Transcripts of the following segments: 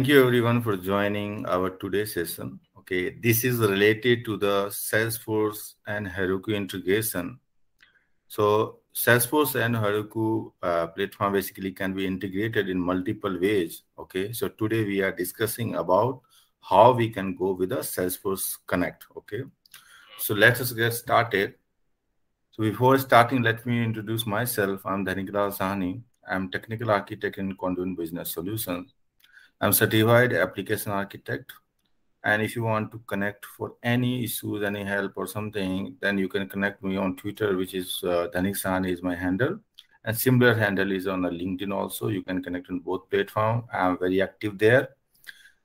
Thank you everyone for joining our today's session. Okay, this is related to the Salesforce and Heroku integration. So Salesforce and Heroku platform basically can be integrated in multiple ways. Okay, so today we are discussing about how we can go with the Salesforce Connect. Okay, so let us get started. So before starting, let me introduce myself. I'm Dhanikra Asahani. I'm technical architect in Conduent Business Solutions. I'm certified application architect, and if you want to connect for any issues, any help or something, then you can connect me on Twitter, which is Dhanikra Asahani is my handle, and similar handle is on LinkedIn also. You can connect on both platforms. I'm very active there.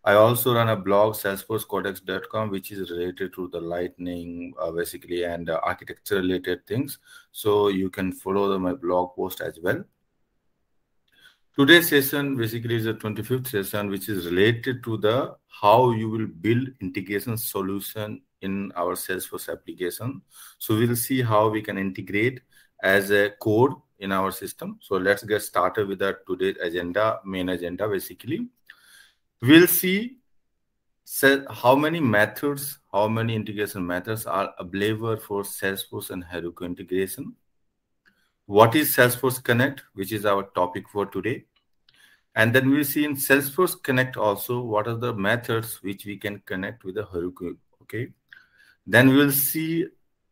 I also run a blog, salesforcecodex.com, which is related to the Lightning basically and architecture related things. So you can follow my blog post as well. Today's session basically is the 25th session, which is related to the how you will build integration solution in our Salesforce application. So we'll see how we can integrate as a code in our system. So let's get started with our today's agenda, main agenda basically. We'll see how many methods, how many integration methods are available for Salesforce and Heroku integration. What is Salesforce Connect, which is our topic for today. And then we'll see in Salesforce Connect also, what are the methods which we can connect with the Heroku, okay? Then we'll see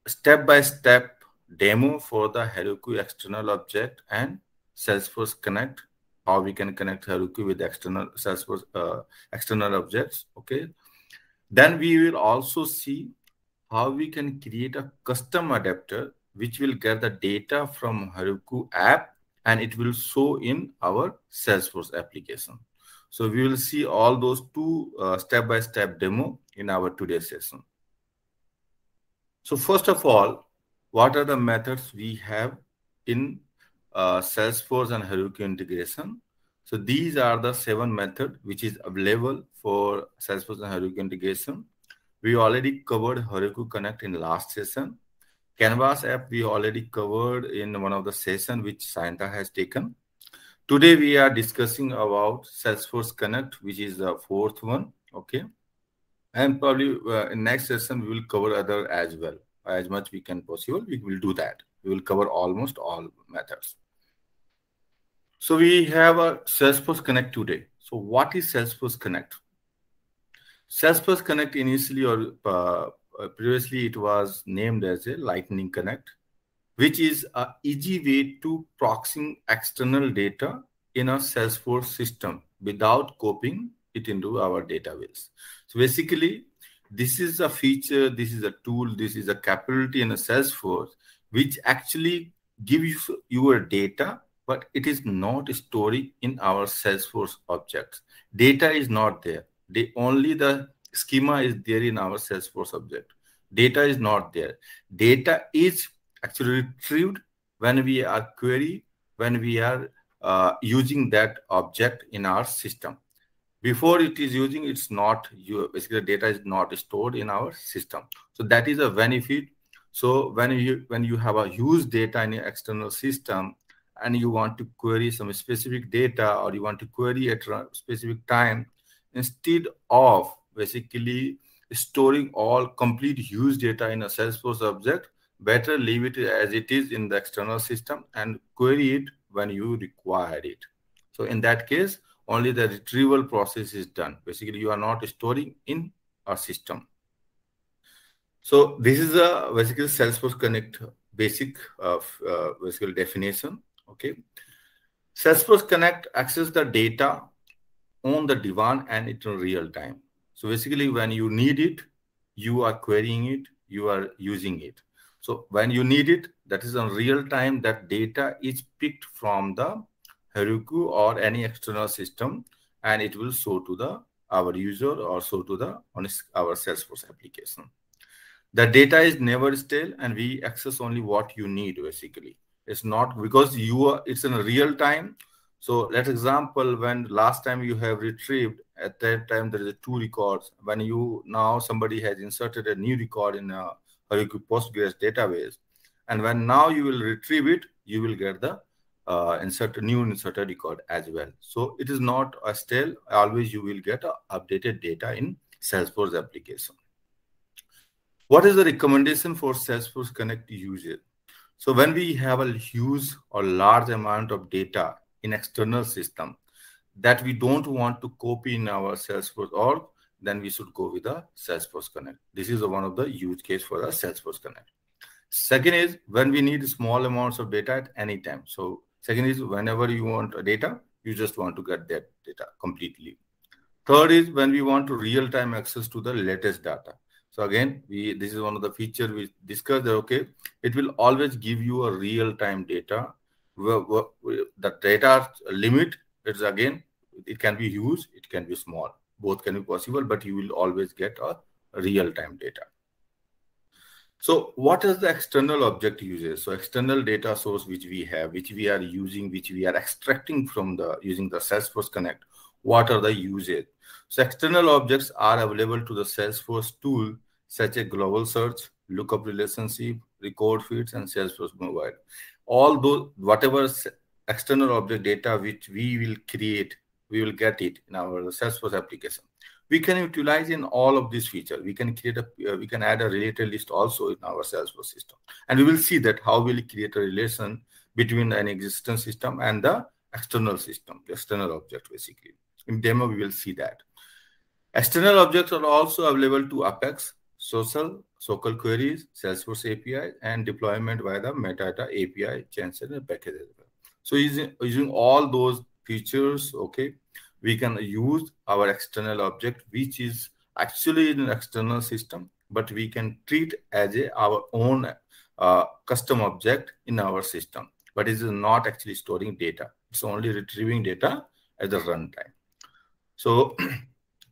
step-by-step demo for the Heroku external object and Salesforce Connect, how we can connect Heroku with external Salesforce external objects, okay? Then we will also see how we can create a custom adapter which will get the data from Heroku app and it will show in our Salesforce application. So we will see all those two step-by-step demo in our today's session. So first of all, what are the methods we have in Salesforce and Heroku integration? So these are the 7 methods which is available for Salesforce and Heroku integration. We already covered Heroku Connect in last session. Canvas app we already covered in one of the sessions which Sanya has taken. Today we are discussing about Salesforce Connect, which is the 4th one, okay? And probably in next session we will cover other as well. As much we can possible, we will do that. We will cover almost all methods. So we have a Salesforce Connect today. So what is Salesforce Connect? Salesforce Connect initially or previously it was named as a Lightning Connect, which is an easy way to proxying external data in a Salesforce system without copying it into our database. So basically, this is a feature, this is a tool, this is a capability in a Salesforce, which actually gives you your data, but it is not stored in our Salesforce objects. Data is not there. Only the schema is there in our Salesforce object. Data is not there. Data is actually retrieved when we are query, when we are using that object in our system. Before it is using, it's not, basically data is not stored in our system. So that is a benefit. So when you have a huge data in your external system and you want to query some specific data or you want to query at a specific time, instead of basically storing all complete huge data in a Salesforce object, better leave it as it is in the external system and query it when you require it. So in that case, only the retrieval process is done. Basically, you are not storing in our system. So this is a basically Salesforce Connect basic basically definition. Okay, Salesforce Connect access the data on the demand and in real time. So basically when you need it, you are querying it, you are using it. So when you need it, that is in real time, that data is picked from the Heroku or any external system and it will show to our user or show to our Salesforce application. The data is never stale and we access only what you need basically. It's not because it's in real time. So let's example, when last time you have retrieved, at that time there is 2 records. When you now somebody has inserted a new record in a Heroku Postgres database, and when now you will retrieve it, you will get the new inserted record as well. So it is not a stale. Always you will get updated data in Salesforce application. What is the recommendation for Salesforce Connect user? So when we have a huge or large amount of data in external system that we don't want to copy in our Salesforce org, then we should go with the Salesforce Connect. This is one of the use case for the Salesforce Connect. Second is when we need small amounts of data at any time. So second is whenever you want data, you just want to get that data completely. Third is when we want to real-time access to the latest data. So again, this is one of the features we discussed. Okay, it will always give you a real-time data. The data limit is again, it can be huge, it can be small. Both can be possible, but you will always get a real-time data. So what is the external object uses? So external data source which we have, which we are using, which we are extracting from the using the Salesforce Connect. What are the uses? So external objects are available to the Salesforce tool, such as global search, lookup relationship, record feeds, and Salesforce mobile. All those, whatever external object data which we will create, we will get it in our Salesforce application. We can utilize in all of these features. We can create a, we can add a related list also in our Salesforce system. And we will see that how we'll create a relation between an existing system and the external system, the external object basically. In demo, we will see that. External objects are also available to Apex, SOQL queries, Salesforce API, and deployment via the metadata API, changes, and package as well. So using all those features, okay, we can use our external object, which is actually an external system, but we can treat as our own custom object in our system. But it is not actually storing data. It's only retrieving data at the runtime. So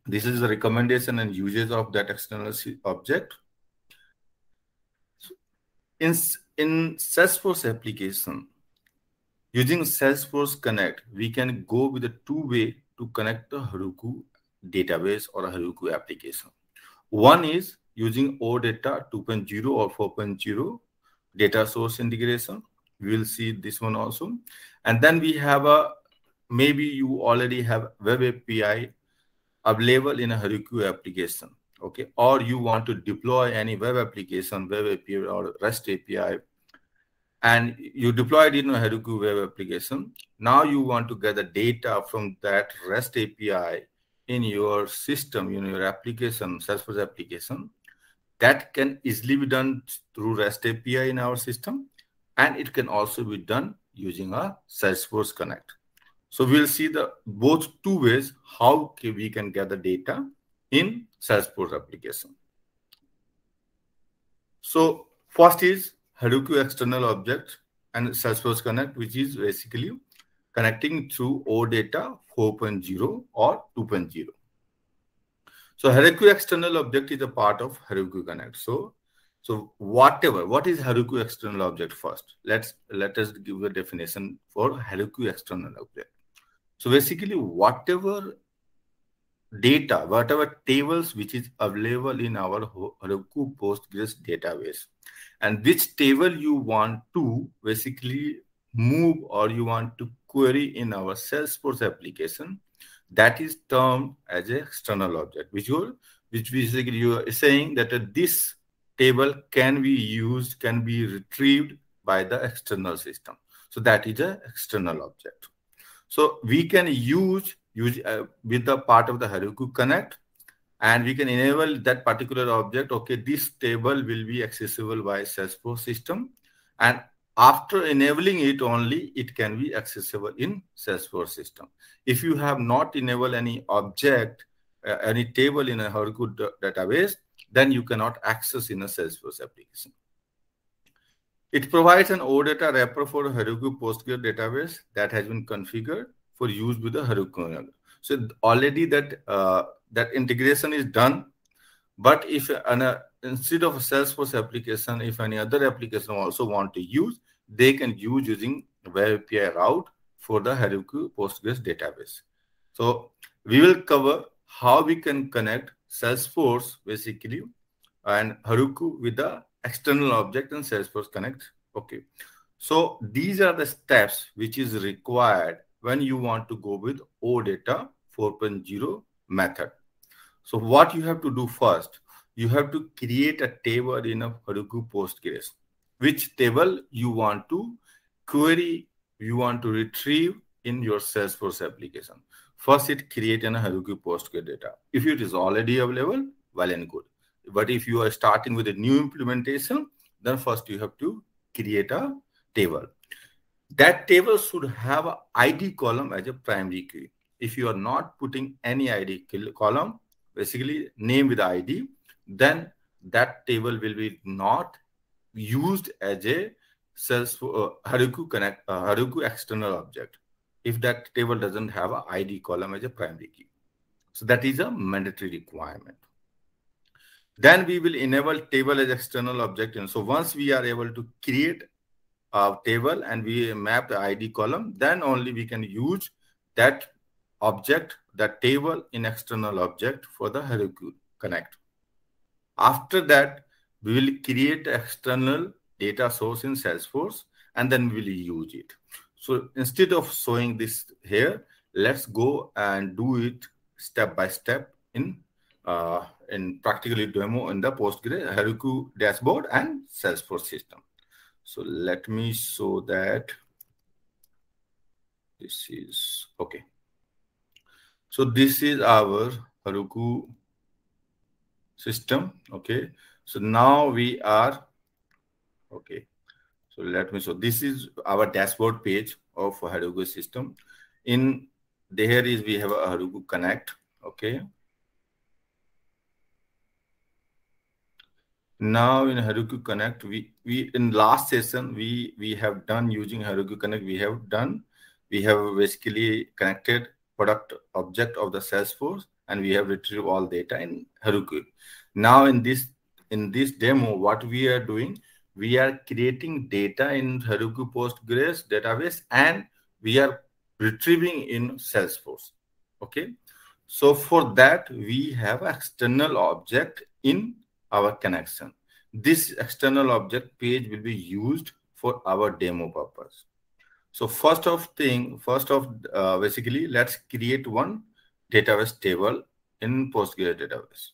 this is the recommendation and uses of that external object. In Salesforce application, using Salesforce Connect, we can go with a two-way to connect the Heroku database or a Heroku application. One is using OData 2.0 or 4.0 data source integration. We will see this one also. And then we have a, maybe you already have web API available in a Heroku application, okay? Or you want to deploy any web application, web API or REST API, and you deployed in a Heroku web application. Now you want to gather data from that REST API in your system, in your application, Salesforce application. That can easily be done through REST API in our system, and it can also be done using a Salesforce Connect. So we'll see the both two ways how we can gather data in Salesforce application. So first is Heroku external object and Salesforce Connect, which is basically connecting through OData 4.0 or 2.0. So Heroku external object is a part of Heroku Connect. So what is Heroku external object first? Let us give a definition for Heroku external object. So basically whatever data, whatever tables which is available in our Heroku Postgres database, and which table you want to basically move or you want to query in our Salesforce application, that is termed as an external object, which basically you are saying that this table can be used, can be retrieved by the external system. So that is an external object. So we can use with the part of the Heroku Connect, and we can enable that particular object. Okay, this table will be accessible by Salesforce system, and after enabling it only, it can be accessible in Salesforce system. If you have not enabled any object, any table in a Heroku database, then you cannot access in a Salesforce application. It provides an OData wrapper for Heroku Postgres database that has been configured for use with the Heroku. So already that integration is done, but if instead of a Salesforce application, if any other application also want to use, they can use using web API route for the Heroku Postgres database. So we will cover how we can connect Salesforce basically and Heroku with the external object and Salesforce Connect. Okay, So these are the steps which is required when you want to go with OData 4.0 method. So what you have to do first, you have to create a table in a Heroku Postgres. Which table you want to query, you want to retrieve in your Salesforce application. First, it creates an Heroku Postgres data. If it is already available, well and good. But if you are starting with a new implementation, then first you have to create a table. That table should have an ID column as a primary key. If you are not putting any ID column, basically name with ID, then that table will be not used as a Salesforce Heroku Connect Heroku external object if that table doesn't have an ID column as a primary key. So that is a mandatory requirement. Then we will enable table as external object. And so once we are able to create a table and we map the ID column, then only we can use that object, that table in external object for the Heroku Connect. After that, we will create external data source in Salesforce and then we'll use it. So instead of showing this here, let's go and do it step by step in practically demo in the Postgres Heroku dashboard and Salesforce system. So let me show that. This is okay. So this is our Heroku system. Okay. So now we are okay. So let me show. This is our dashboard page of Heroku system. In there is we have a Heroku Connect. Okay. Now in Heroku Connect, we in last session we have done using Heroku Connect. We have basically connected product object of the Salesforce and we have retrieved all data in Heroku. Now in this demo, what we are doing, we are creating data in Heroku Postgres database and we are retrieving in Salesforce. Okay, so for that we have external object in our connection. This external object page will be used for our demo purpose. So first, let's create one database table in Postgres database.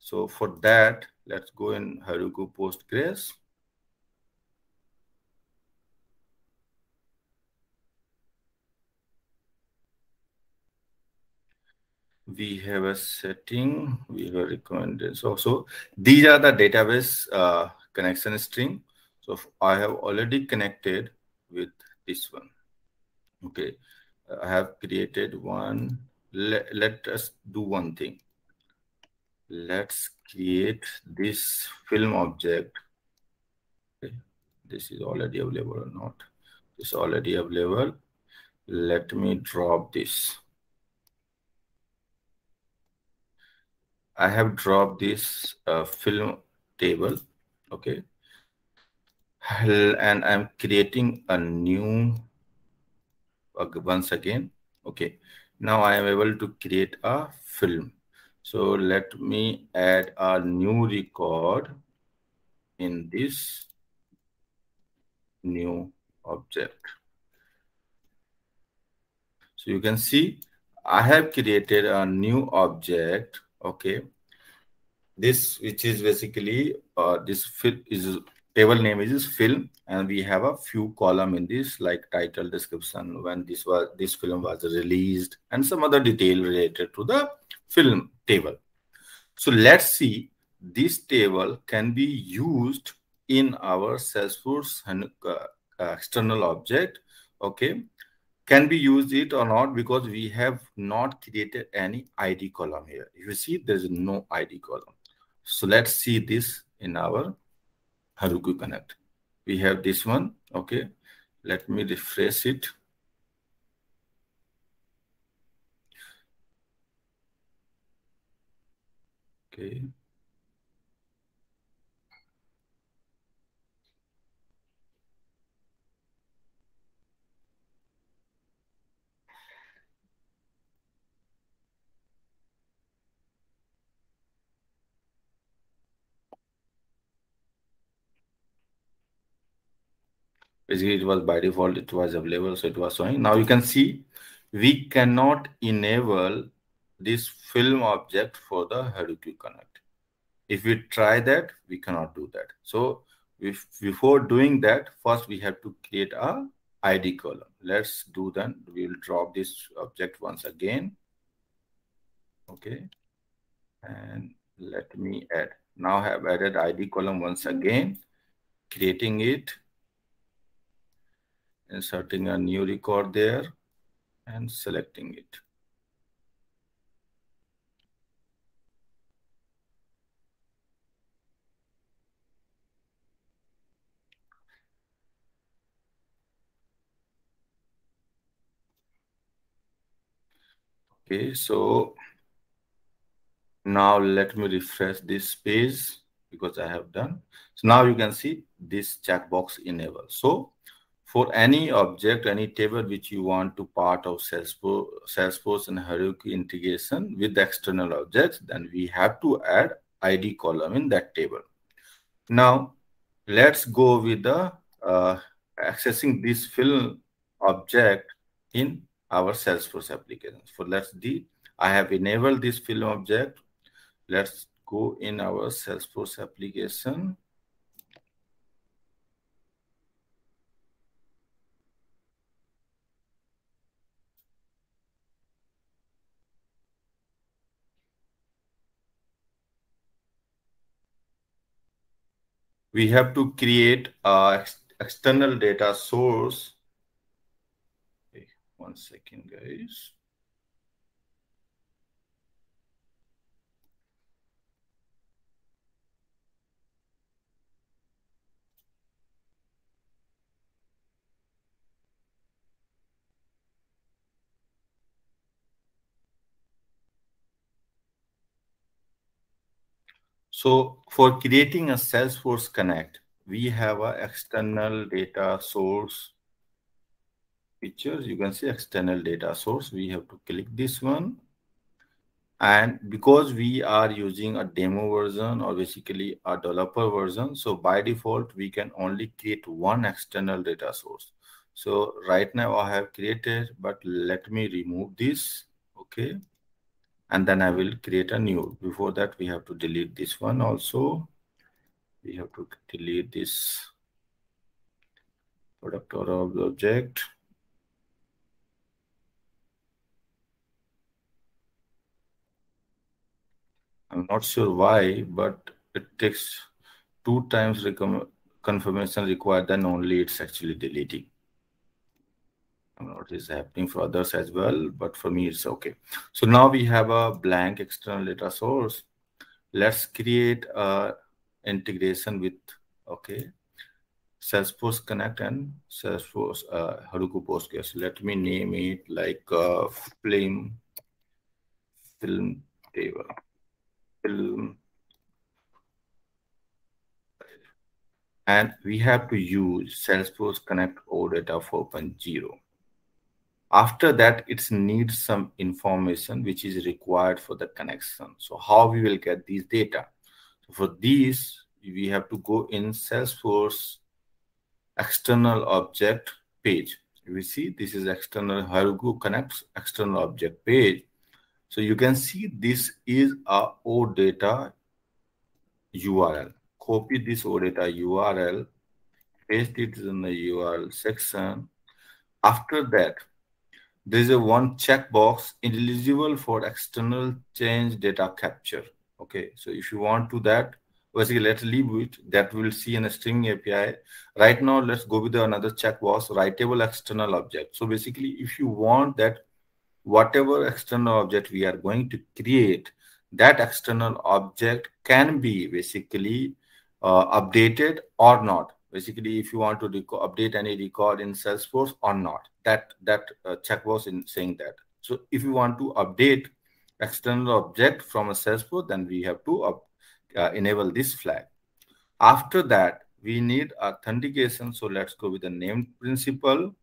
So for that, let's go in Heroku Postgres. We have a setting, we have recommended. So these are the database connection string. So I have already connected with this one. Okay, I have created one. Let us do one thing. Let's create this film object. Okay. This is already available or not? It's already available. Let me drop this. I have dropped this film table, okay, and I'm creating a new once again. Okay, now I am able to create a film. So let me add a new record in this new object. So you can see I have created a new object. Okay, this which is basically table name is film, and we have a few column in this like title, description, when this film was released, and some other detail related to the film table. So let's see this table can be used in our Salesforce external object. Okay, can we use it or not, because we have not created any ID column here. You see, there's no ID column. So let's see this in our Heroku Connect. We have this one. Okay, let me refresh it. Okay. Basically, it was by default, it was available, so it was showing. Now you can see we cannot enable this film object for the Heroku Connect. If we try that, we cannot do that. So if, before doing that, first we have to create a ID column. Let's do that. We will drop this object once again. Okay. And let me add. Now I have added ID column once again, creating it, inserting a new record there and selecting it. Okay, so now let me refresh this page because I have done. So now you can see this checkbox enable. So for any object, any table which you want to part of Salesforce and Heroku integration with external objects, then we have to add ID column in that table. Now let's go with the accessing this film object in our Salesforce application. So let's I have enabled this film object. Let's go in our Salesforce application. We have to create an external data source. Okay, 1 second, guys. So for creating a Salesforce Connect, we have an external data source features. You can see external data source. We have to click this one. And because we are using a demo version or basically a developer version, so by default, we can only create one external data source. So right now I have created, but let me remove this. Okay. And then I will create a new. Before that, we have to delete this one also. We have to delete this product or object. I'm not sure why, but it takes 2 times confirmation required, then only it's actually deleting. I don't know what is happening for others as well, but for me it's okay. So now we have a blank external data source. Let's create a integration with Salesforce Connect and Salesforce Heroku Postgres. Let me name it like film table. And we have to use Salesforce Connect OData 4.0. After that, it needs some information which is required for the connection. So how we will get these data? So for these, we have to go in Salesforce external object page. We see this is external Heroku Connect external object page. So you can see this is our OData URL. Copy this OData URL, paste it in the URL section. After that, there is a one checkbox eligible for external change data capture. Okay, so if you want to that, basically let's leave it. That will see in a string API. Right now, let's go with another checkbox, writable external object. So basically, if you want that, whatever external object we are going to create, that external object can be basically updated or not. Basically, if you want to update any record in Salesforce or not, that checkbox in saying that. So if you want to update external object from a Salesforce, then we have to enable this flag. After that, we need authentication. So let's go with the name principle.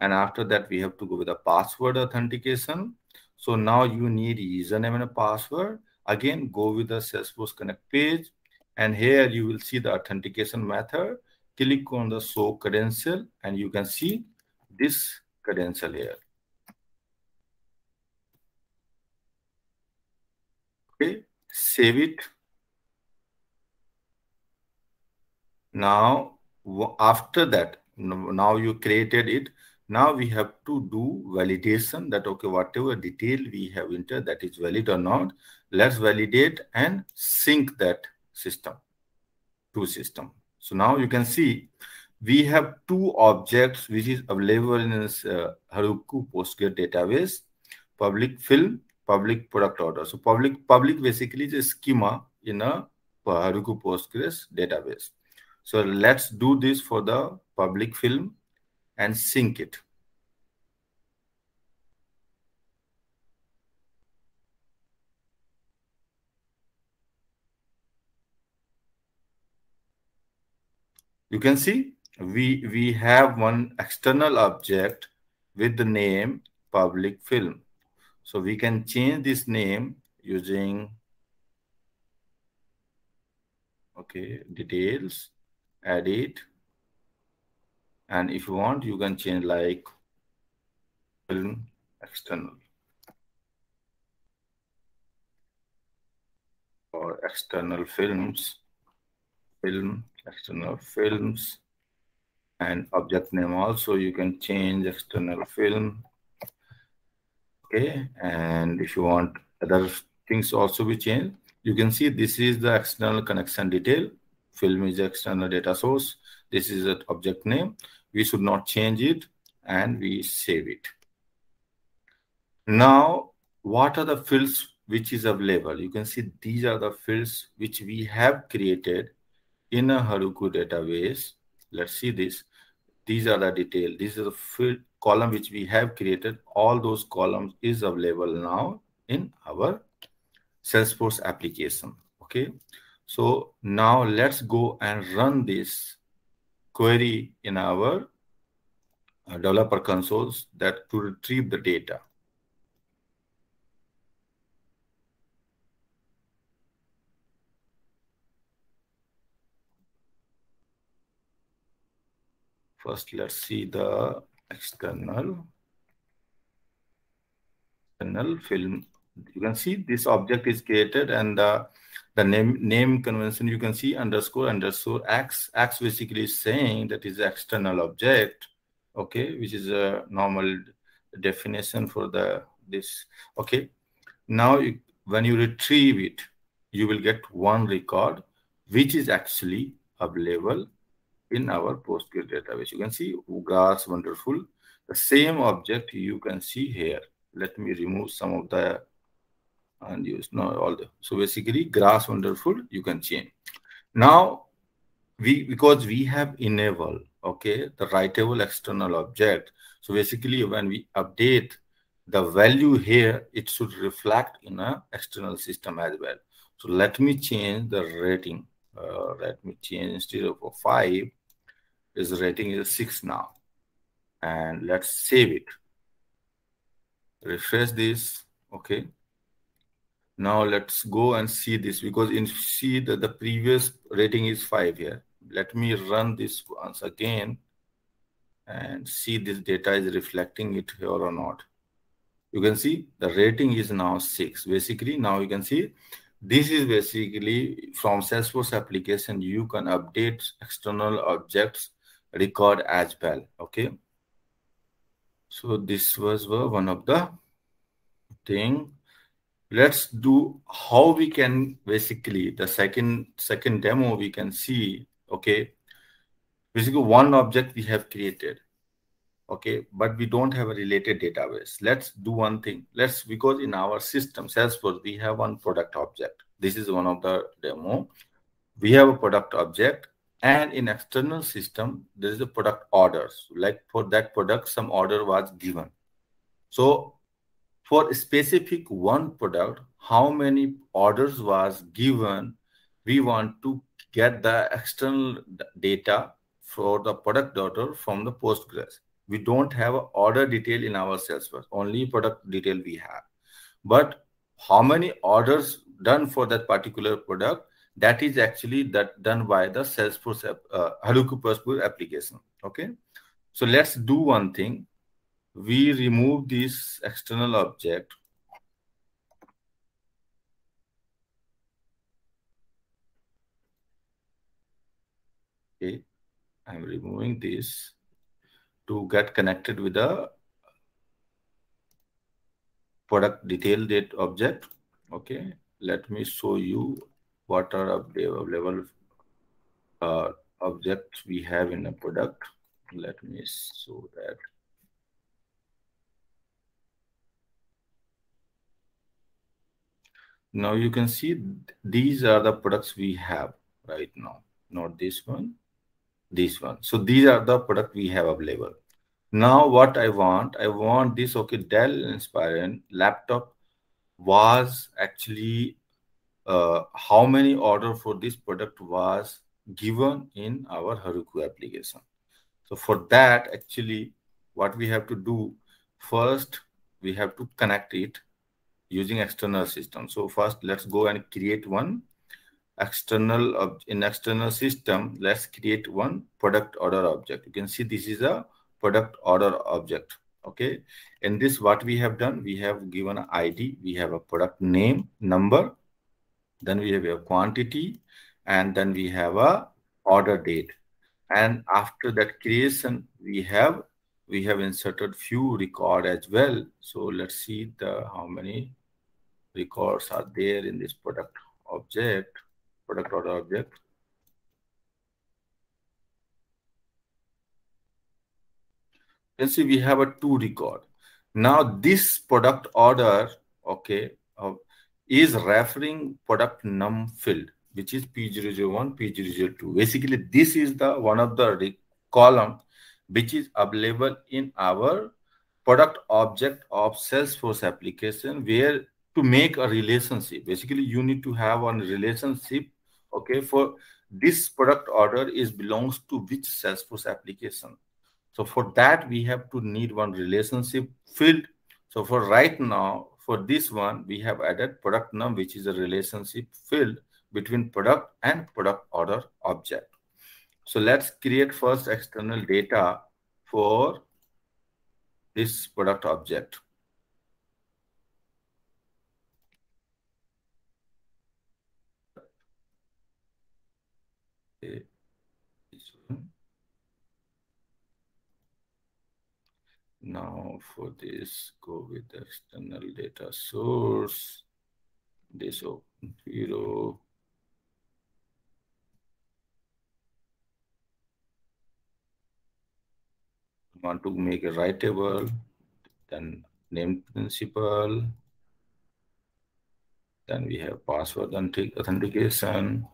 And after that, we have to go with the password authentication. So now you need username and a password. Again, go with the Salesforce Connect page. And here you will see the authentication method. click on the show credential and you can see this credential here. Okay, save it. Now, after that, now you created it. Now we have to do validation that, okay, whatever detail we have entered, that is valid or not. Let's validate and sync that system to system. So now you can see we have two objects which is available in this Heroku Postgres database, public film, public product order. So public basically is a schema in a Heroku Postgres database. So let's do this for the public film and sync it. You can see we have one external object with the name public film. So we can change this name using, okay, details, edit. And if you want, you can change like film external or external films, film, external films, and object name also you can change external film. Okay, and if you want other things also be changed, you can see this is the external connection detail. Film is external data source. This is an object name. We should not change it and we save it. Now, what are the fields which is available? You can see these are the fields which we have created in a Heroku database. Let's see this. These are the details. These are the field column which we have created. All those columns is available now in our Salesforce application. Okay. So now let's go and run this query in our developer consoles that to retrieve the data. First, let's see the external film. You can see this object is created and the name convention, you can see underscore underscore X. X basically is saying that is the external object, okay, which is a normal definition for this. Okay, now when you retrieve it, you will get one record which is actually available in our Postgres database. You can see grass, wonderful. The same object you can see here. Let me remove some of the and use now all the, so basically grass wonderful you can change. Now because we have enabled, okay, the writable external object, so basically when we update the value here, it should reflect in a external system as well. So let me change the rating, let me change instead of 5 is rating is 6 now, and let's save it, refresh this. Okay, now let's go and see this, because in see that the previous rating is 5 here. Let me run this once again and see this data is reflecting it here or not. You can see the rating is now 6. Basically now you can see this is basically from Salesforce application, you can update external objects record as well. Okay, so this was one of the thing. Let's do how we can basically the second demo we can see. Okay, basically one object we have created, okay, but we don't have a related database. Let's do one thing. Let's, because in our system Salesforce we have one product object. This is one of the demo. We have a product object, and in external system there is a product orders. Like for that product some order was given. So for a specific one product, how many orders was given, we want to get the external data for the product order from the Postgres. We don't have an order detail in our Salesforce, only product detail we have. But how many orders done for that particular product, that is actually that done by the Salesforce Heroku Postgres application. Okay, so let's do one thing. We remove this external object. Okay, I'm removing this to get connected with the product detail date object. Okay, let me show you what are available objects we have in a product. Let me show that. Now you can see these are the products we have right now, not this one, this one. So these are the products we have available. Now what I want this, okay, Dell Inspiron laptop was actually, how many order for this product was given in our Heroku application. So for that, actually, what we have to do, first, we have to connect it using external system. So first, let's go and create one external, in external system, let's create one product order object. You can see this is a product order object. Okay. In this, what we have done, we have given an ID, we have a product name, number, then we have a quantity, and then we have a order date. And after that creation, we have inserted few record as well. So let's see the how many records are there in this product object, product order object. Let's see, we have a 2 record. Now this product order, okay, is referring product num field, which is P001, P002. Basically, this is the one of the column which is available in our product object of Salesforce application, where to make a relationship. Basically, you need to have a relationship, okay, for this product order is belongs to which Salesforce application. So for that, we have to need one relationship field. So for right now, for this one, we have added product num, which is a relationship field between product and product order object. So let's create first external data for this product object. Okay. Now for this, go with the external data source, this open zero. Want to make a writable, then name principal, then we have password authentication,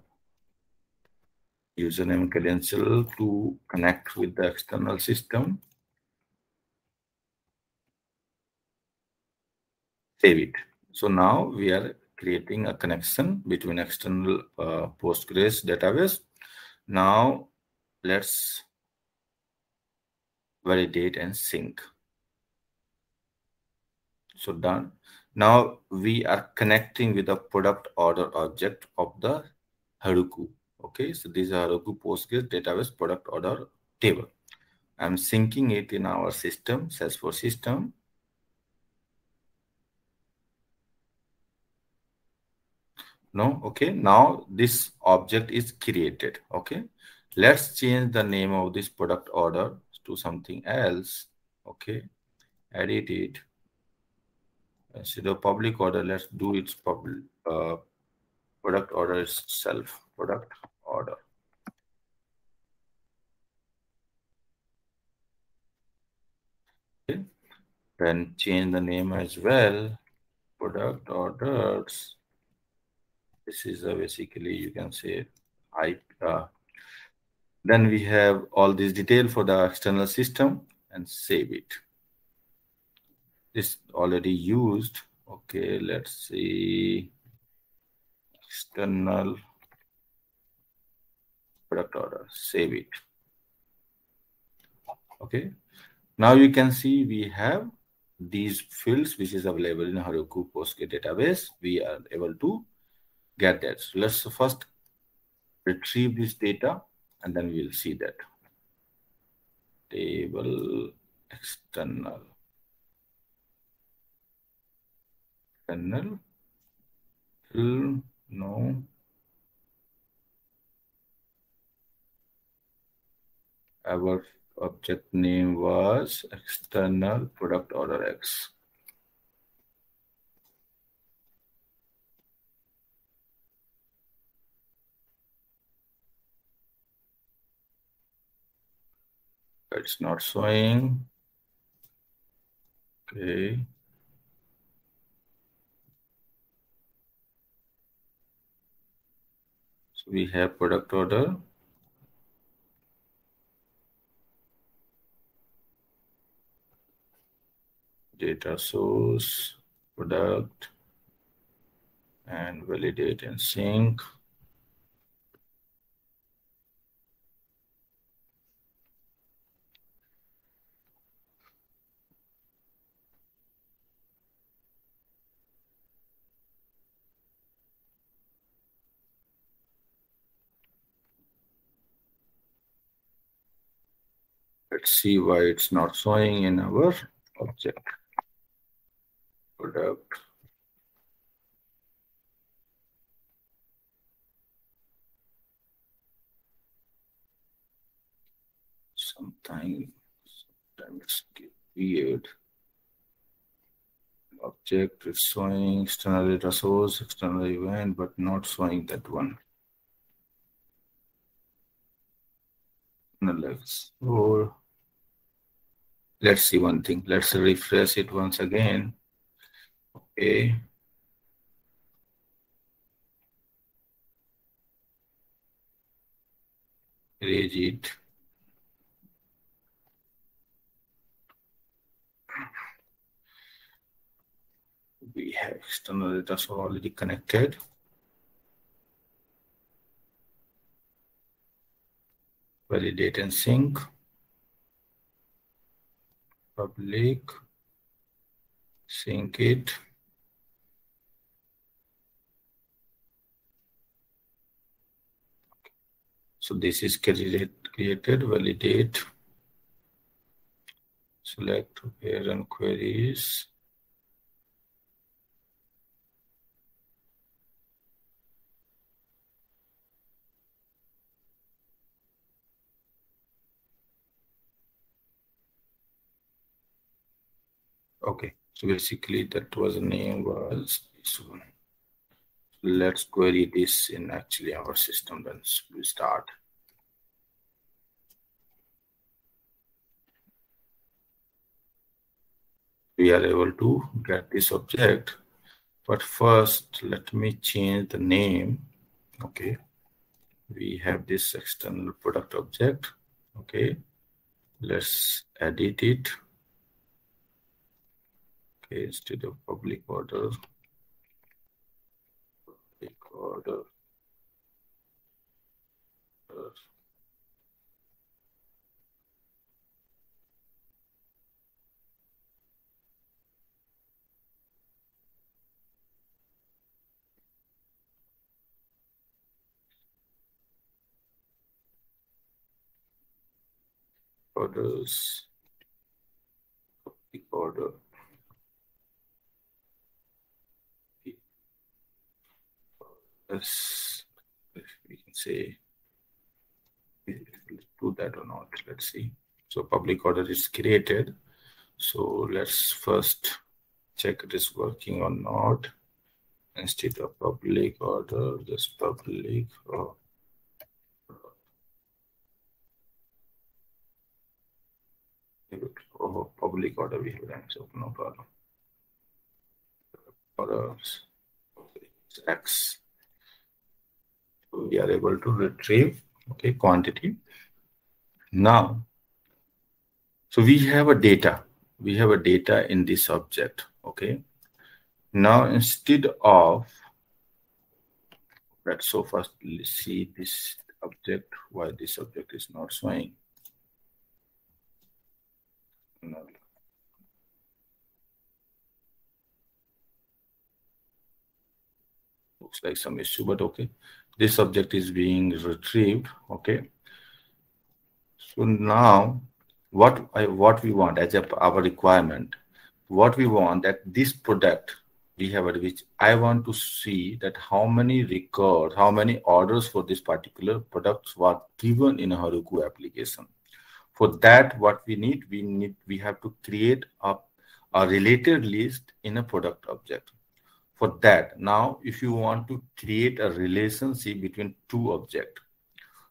username credential to connect with the external system. Save it. So now we are creating a connection between external Postgres database. Now let's validate and sync. So done. Now we are connecting with the product order object of the Heroku. Okay, so this is Heroku Postgres database product order table. I'm syncing it in our system, Salesforce system. No, okay, now this object is created. Okay, let's change the name of this product order to something else. Okay, edit it. Instead of public order, let's do its public product order itself, product order. Okay, then change the name as well, product orders. This is basically, you can say, then we have all this detail for the external system and save it. This already used. Okay, let's see. External product order, save it. Okay, now you can see we have these fields which is available in Heroku Postgres database. We are able to get that. So let's first retrieve this data, and then we will see that. Table external. External. No. Our object name was external product order X. It's not showing. Okay. So we have product order. Data source, product, and validate and sync. Let's see why it's not showing in our object. Product. Sometimes it's weird. Object is showing external data source, external event, but not showing that one. Let's see one thing. Let's refresh it once again. Okay. Erase it. We have external data already connected. Validate and sync. Public. Sync it. So this is created, validate, select parent queries. Okay, so basically that was the name was this one. Let's query this in actually our system. Then we start. We are able to get this object, but first let me change the name. Okay, we have this external product object. Okay, let's edit it. Okay, instead of public order. Orders, public order. Yes, if we can say do that or not, let's see. So public order is created. So let's first check it is working or not. Instead of public order, just public order. Oh, public order we have, so no problem. Orders X. We are able to retrieve, okay, quantity. Now, so we have a data in this object, okay. Now, instead of, let's so first see this object, why this object is not showing. No. looks like some issue, but okay. This object is being retrieved, okay. So now what we want as our requirement, what we want that this product we have, which I want to see that how many records, how many orders for this particular products were given in a Heroku application. For that, what we have to create a related list in a product object. For that, now if you want to create a relationship between two objects,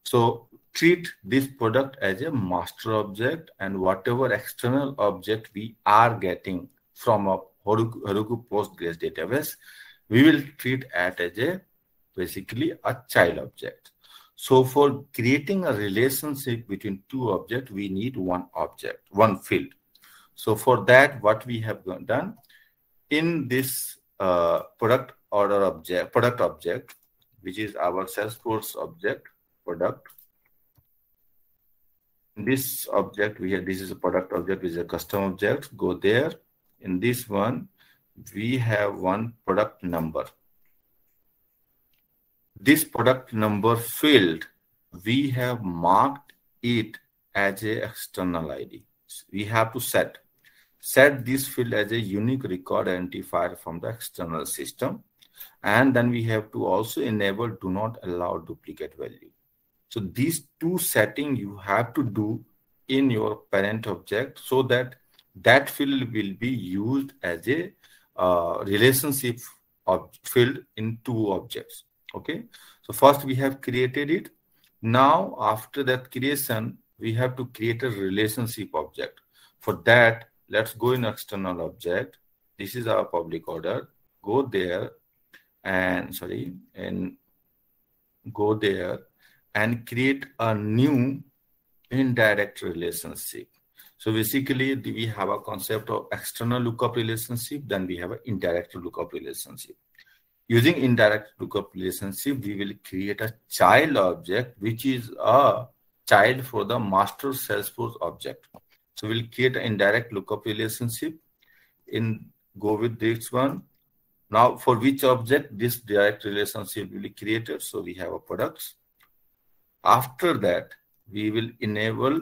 so treat this product as a master object, and whatever external object we are getting from a Heroku Postgres database, we will treat it as a basically a child object. So for creating a relationship between two objects, we need one object, one field. So for that, what we have done in this product order object, product object, which is our Salesforce object product. This object we have, this is a product object, which is a custom object. Go there. In this one, we have one product number. This product number field, we have marked it as an external ID. We have to set this field as a unique record identifier from the external system. And then we have to also enable do not allow duplicate value. So these two settings you have to do in your parent object, so that that field will be used as a relationship field in two objects. Okay. So first we have created it. Now after that creation, we have to create a relationship object. For that, let's go in external object. This is our public order. Go there and go there and create a new indirect relationship. So basically we have a concept of external lookup relationship, then we have an indirect lookup relationship. Using indirect lookup relationship, we will create a child object, which is a child for the master Salesforce object. So we'll create an indirect lookup relationship in go with this one. Now for which object this direct relationship will be created. So we have a products. After that, we will enable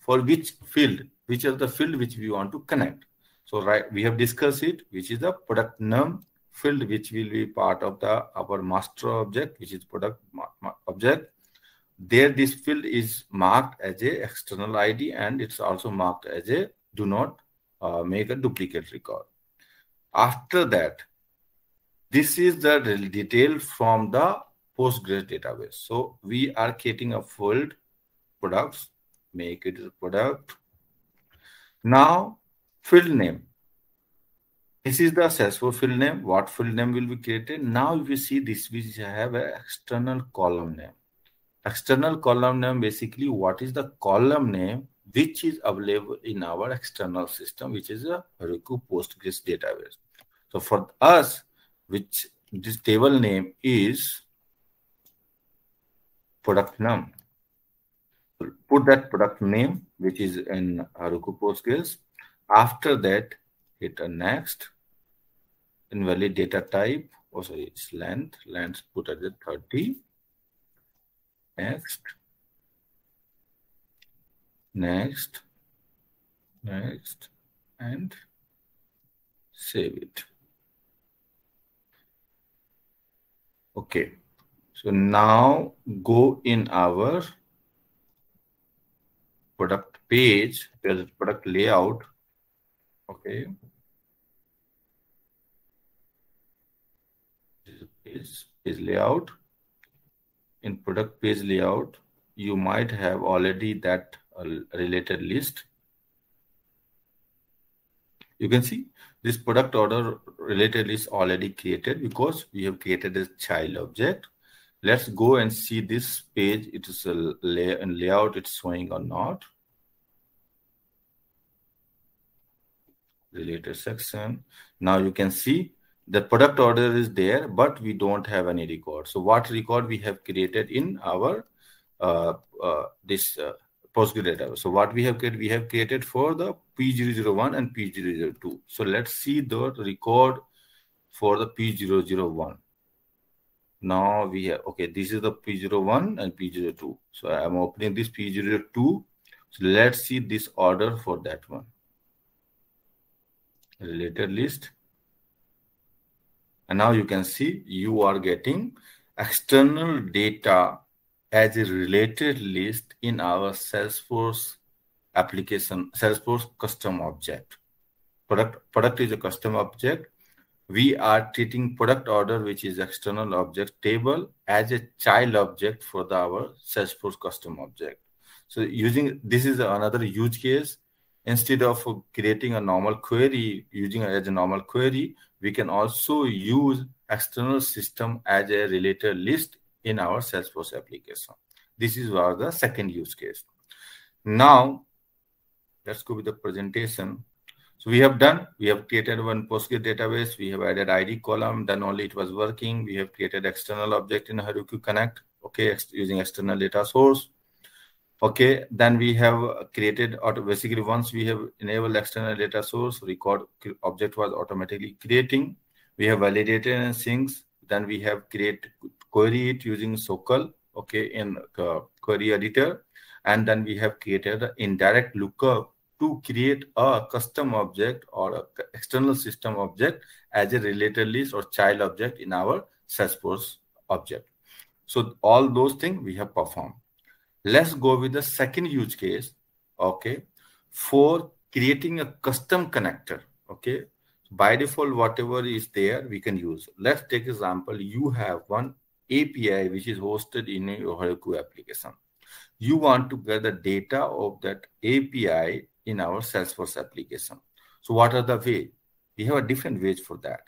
for which field, which is the field which we want to connect. So right, we have discussed it, which is the product num field, which will be part of the our master object, which is product object. There this field is marked as a external ID, and it's also marked as a do not make a duplicate record. After that, this is the detail from the Postgres database. So we are creating a field products, make it a product. Now field name. This is the Salesforce field name. What field name will be created? Now if you see this, we have an external column name. External column name basically what is the column name which is available in our external system, which is a Heroku Postgres database. So for us, which this table name is product num. Put that product name, which is in Heroku Postgres. After that, hit a next. Invalid data type. Oh, sorry, it's length. Length put at the 30. Next. Next. Next. And save it. Okay. So now go in our product page, there's product layout. Okay. This is layout. In product page layout, you might have already that related list. You can see this product order related list already created because we have created a child object. Let's go and see this page. It is a layout, it's showing or not. Related section. Now you can see the product order is there, but we don't have any record. So what record we have created in our this Postgres database. So what we have created for the P001 and P002. So let's see the record for the P001. Now we have, okay, this is the P01 and P02. So I'm opening this P02. So let's see this order for that one. Related list. And now you can see you are getting external data as a related list in our Salesforce application, Salesforce custom object. Product is a custom object. We are treating product order, which is external object table, as a child object for our Salesforce custom object. So using this is another use case. Instead of creating a normal query, using it as a normal query, we can also use external system as a related list in our Salesforce application. This is the second use case. Now, let's go with the presentation. So we have created one Postgres database. We have added ID column, then only it was working. We have created external object in Heroku Connect, okay, using external data source. Okay, then we have created, basically once we have enabled external data source, record object was automatically creating. We have validated and syncs. Then we have create query it using SOQL, okay, in query editor. And then we have created an indirect lookup to create a custom object or an external system object as a related list or child object in our Salesforce object. So all those things we have performed. Let's go with the second use case, okay, for creating a custom connector, okay. By default, whatever is there, we can use. Let's take example, you have one API which is hosted in your Heroku application. You want to get the data of that API in our Salesforce application. So what are the ways? We have a different ways for that.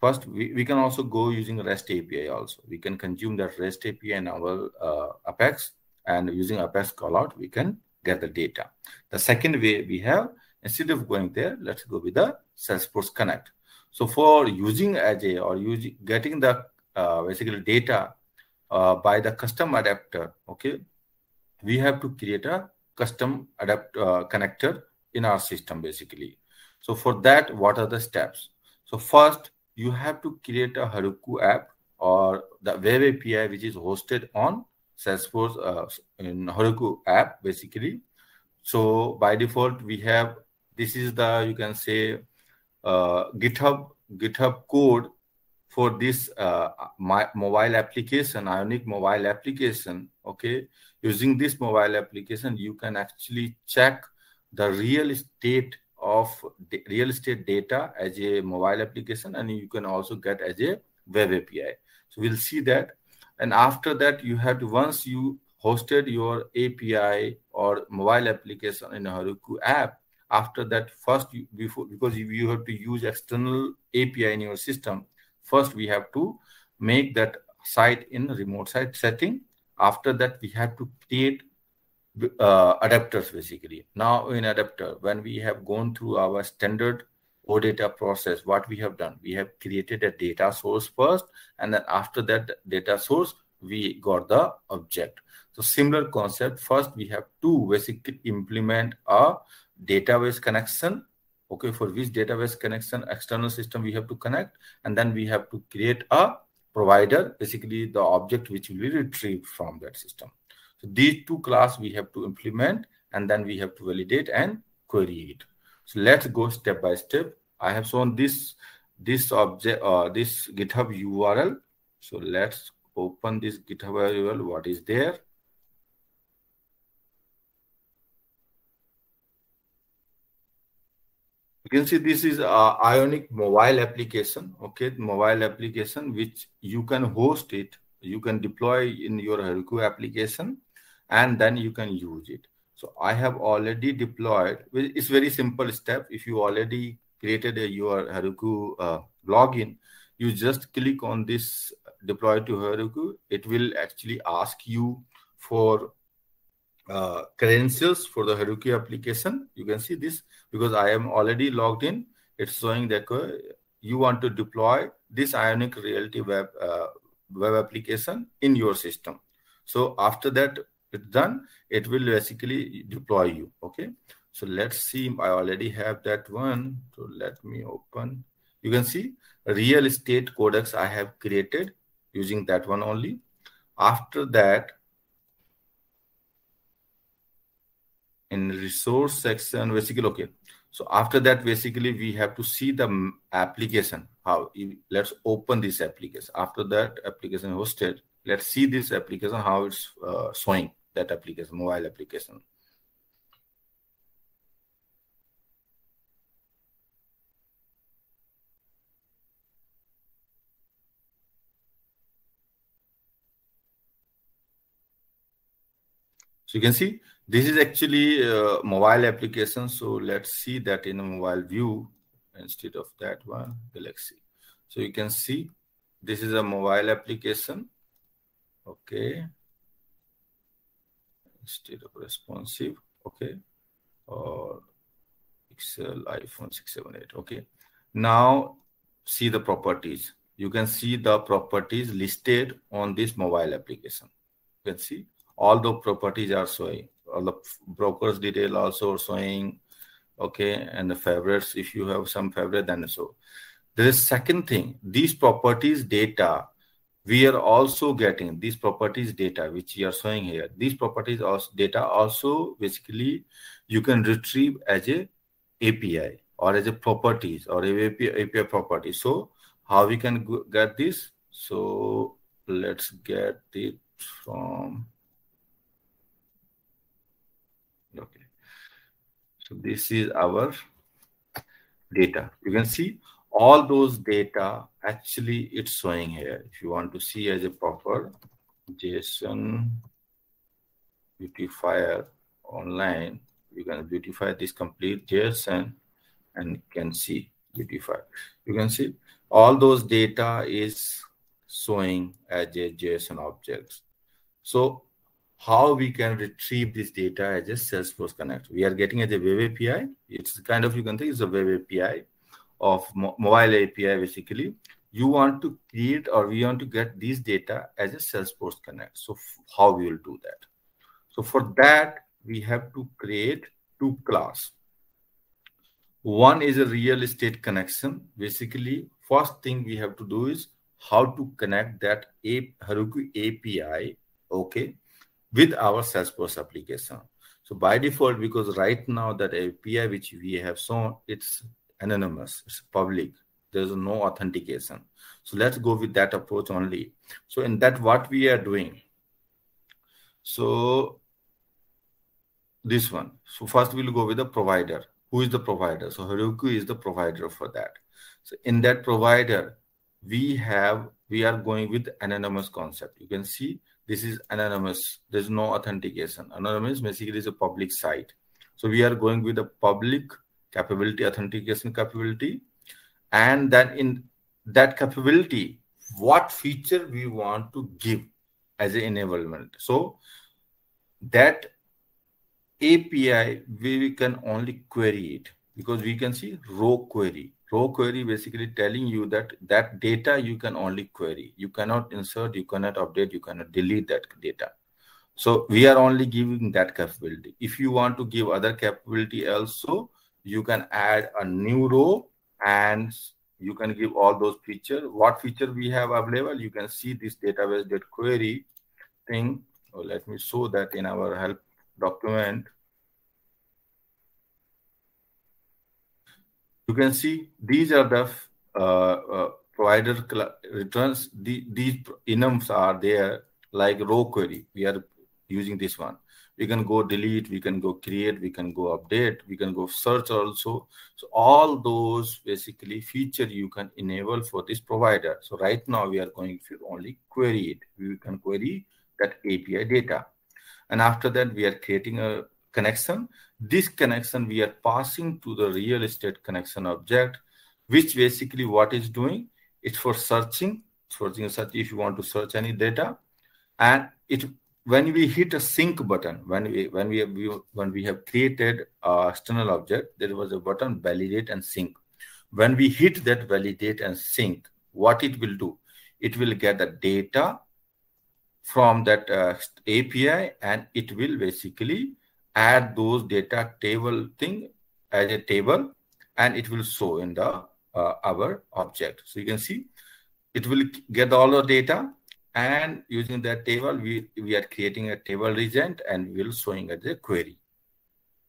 First, we can also go using REST API also. We can consume that REST API in our Apex, and using Apex callout, we can get the data. The second way we have, instead of going there, let's go with the Salesforce Connect. So for using as a, or using, getting the basically data by the custom adapter, okay, we have to create a custom connector in our system basically. So for that, what are the steps? So first, you have to create a Heroku app or the web API which is hosted on Salesforce in Heroku app basically. So by default, we have, this is the, you can say, GitHub code for this mobile application, ionic mobile application, okay. Using this mobile application, you can actually check the real estate data as a mobile application, and you can also get as a web API. So we'll see that. And after that, you have to, once you hosted your API or mobile application in a Heroku app, after that, first, because you have to use external API in your system, first we have to make that site in remote site setting. After that, we have to create adapters basically. Now in adapter, when we have gone through our standard OData process, what we have done, we have created a data source first, and then after that data source, we got the object. So similar concept, first we have to basically implement a database connection, okay, for which database connection external system we have to connect, and then we have to create a provider, basically the object which will be retrieved from that system. So these two class we have to implement, and then we have to validate and query it. So let's go step by step. I have shown this object or this GitHub URL. So let's open this GitHub URL. What is there? You can see this is ionic mobile application, okay, mobile application which you can host it, you can deploy in your Heroku application, and then you can use it. So I have already deployed, it's very simple step. If you already created your Heroku login, you just click on this deploy to Heroku. It will actually ask you for credentials for the Heroku application. You can see this because I am already logged in. It's showing that you want to deploy this Ionic Reality web application in your system. So after that it's done, it will basically deploy you. Okay. So let's see. I already have that one. So let me open. You can see real estate codex I have created. using that one only. After that, in resource section, basically, okay. So after that, basically, we have to see the application. How? Let's open this application. After that, application hosted. Let's see this application, how it's showing, that application, mobile application. So you can see this is actually a mobile application. So let's see that in a mobile view instead of that one, Galaxy. So you can see this is a mobile application. Okay. Instead of responsive. Okay. Or Excel, iPhone 6, 7, 8. Okay. Now see the properties. You can see the properties listed on this mobile application. You can see. All the properties are showing, all the brokers detail also showing, okay, and the favorites, if you have some favorite, then so. There is second thing, these properties data, we are also getting these properties data, which you are showing here. These properties also, data also basically you can retrieve as a API or as a properties or a API property. So how we can get this? So let's get it from, okay, so this is our data. You can see all those data actually it's showing here. If you want to see as a proper JSON beautifier online, you can beautify this complete JSON and you can see beautify. You can see all those data is showing as a JSON objects. So how we can retrieve this data as a Salesforce Connect. We are getting as a web API. It's kind of, you can think it's a web API of mobile API basically. You want to create or we want to get these data as a Salesforce Connect. So how we will do that? So for that, we have to create two class. One is a real estate connection. Basically, first thing we have to do is how to connect that Heroku API, okay, with our Salesforce application. So by default, because right now that API which we have shown, it's anonymous, it's public. There's no authentication. So let's go with that approach only. So in that, what we are doing. So this one. So first we'll go with the provider. Who is the provider? So Heroku is the provider for that. So in that provider, we are going with anonymous concept. You can see this is anonymous. There's no authentication. Anonymous basically is a public site. So we are going with a public capability, authentication capability. And then in that capability, what feature we want to give as an enablement. So that API, we can only query it because we can see row query. Row query basically telling you that that data you can only query. You cannot insert, you cannot update, you cannot delete that data. So we are only giving that capability. If you want to give other capability also, you can add a new row and you can give all those features. What feature we have available? You can see this database.query thing. Oh, let me show that in our help document. You can see these are the provider returns. These enums are there like row query. We are using this one. We can go delete, we can go create, we can go update, we can go search also. So all those basically feature you can enable for this provider. So right now we are going to only query it. We can query that API data. And after that we are creating a connection. This connection we are passing to the real estate connection object, which basically what is doing, it's for searching if you want to search any data. And it, when we hit a sync button, when we have created a external object, there was a button validate and sync. When we hit that validate and sync, what it will do, it will get the data from that API and it will basically add those data table thing as a table and it will show in the our object. So you can see it will get all the data And using that table, we are creating a table regent and we'll showing as a query.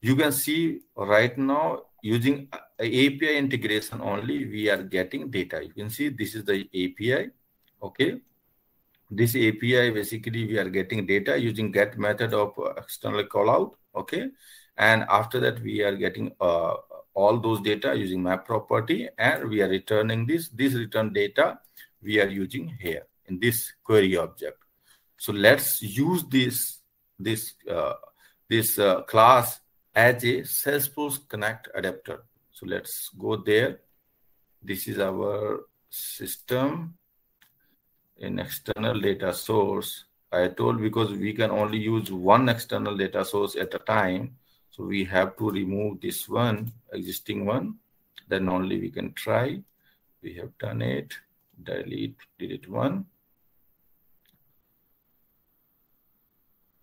You can see right now using API integration only, we are getting data. You can see this is the API. Okay. This API, basically we are getting data using get method of external callout. Okay. And after that, we are getting all those data using map property, and we are returning this return data we are using here in this query object. So let's use this class as a Salesforce Connect adapter. So let's go there. This is our system in external data source. I told because we can only use one external data source at a time. So we have to remove this one, existing one, then only we can try. We have done it, delete one.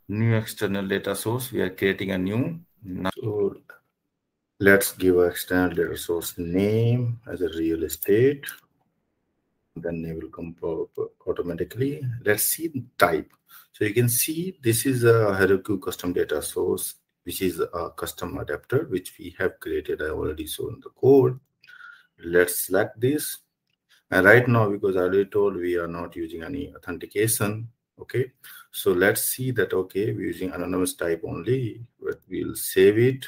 New external data source, we are creating a new. So let's give an external data source name as a real estate. Then it will come up automatically. Let's see the type. So you can see this is a Heroku custom data source, which is a custom adapter, which we have created. I already shown in the code. Let's select this. And right now, because I already told we are not using any authentication. Okay. So let's see that, okay, we're using anonymous type only, but we'll save it.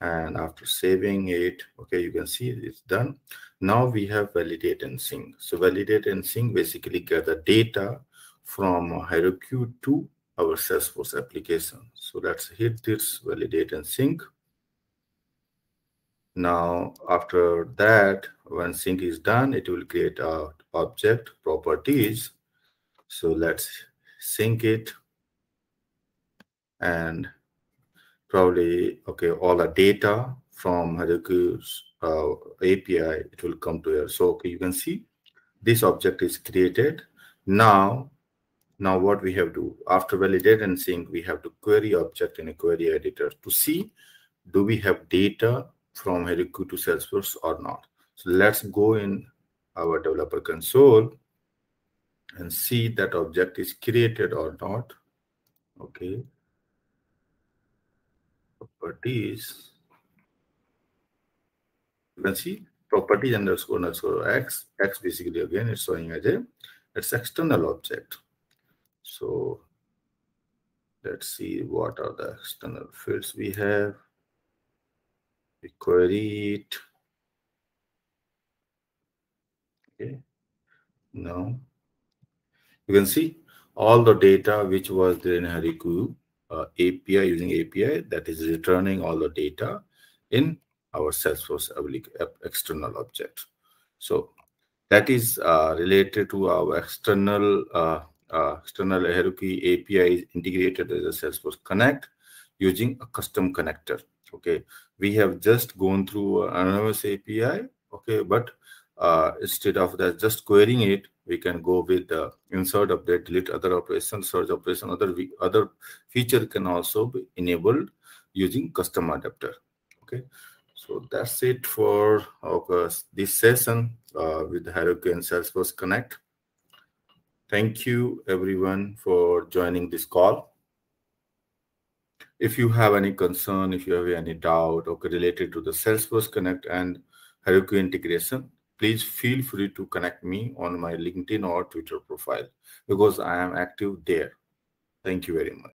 And after saving it, okay, you can see it's done. Now we have validate and sync. So validate and sync basically gather data from Heroku to our Salesforce application. So let's hit this validate and sync. Now, after that, when sync is done, it will create our object properties. So let's sync it. And probably, okay, all the data from Heroku's API, it will come to here. So okay, you can see this object is created. Now what we have to do after validate and sync, we have to query object in a query editor to see do we have data from Heroku to Salesforce or not. So let's go in our developer console and see that object is created or not. Okay. Properties. You can see properties __ x. X basically again is showing as it's external object. So let's see what are the external fields we have. We query it. Okay. Now you can see all the data which was there in Heroku API using API, that is returning all the data in our Salesforce external object. So that is related to our external Heroku API is integrated as a Salesforce Connect using a custom connector. Okay, we have just gone through anonymous API. Okay, but instead of that, just querying it, we can go with the insert, update, delete, other operation, search operation, other feature can also be enabled using custom adapter. Okay, so that's it for this session with Heroku and Salesforce Connect. Thank you everyone for joining this call. If you have any concern, if you have any doubt related to the Salesforce Connect and Heroku integration, please feel free to connect me on my LinkedIn or Twitter profile because I am active there. Thank you very much.